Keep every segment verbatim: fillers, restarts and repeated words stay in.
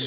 Yeah.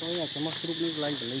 Tôi là cái móc rút nước lên từ ly.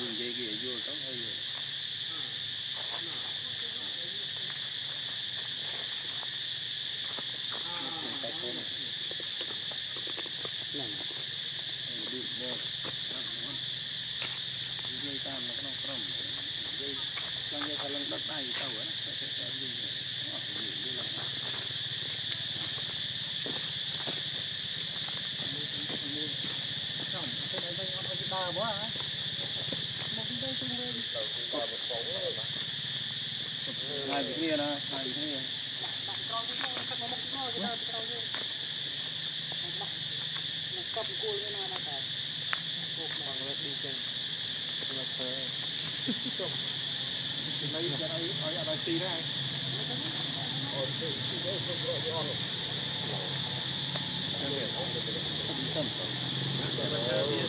dùng dây kia vô tốt hơi rồi. Này đi bộ dây tam nó không không dây trong dây ta lăn đất này tao á sẽ sẽ sẽ đi nó phải đi đi làm xong cái này đây ông đi ba quá hả một đây chung đây còn một phố rồi mà hai cái kia đó hai cái kia bạn con cũng không có một cái gì đâu đâu luôn nó cầm cùi nó là cả cục bằng nó đi chơi là thế chụp cái này cái này phải ở đây tí đấy ở đây tí đấy không có gì ăn cái này không được không được không được cái này biết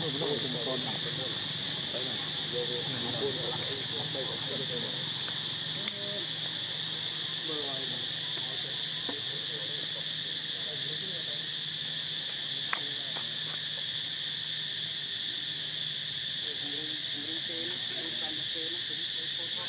không được không con này đấy này vô vô nó buồn nó lại bắt đây nó chơi đây này bơi ngoài Hãy subscribe cho kênh Ghiền Mì Gõ để không bỏ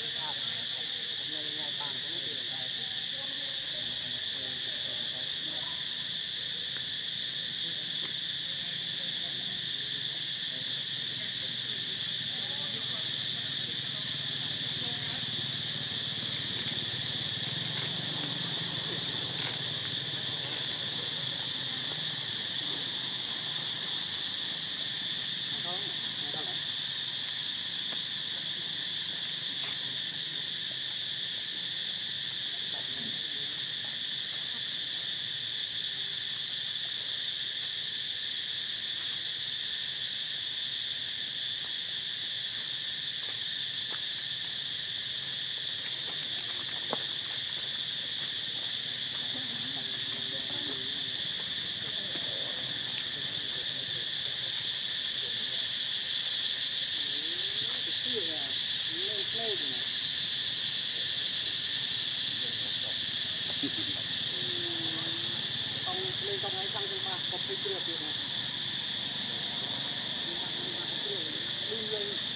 lỡ những video hấp dẫn.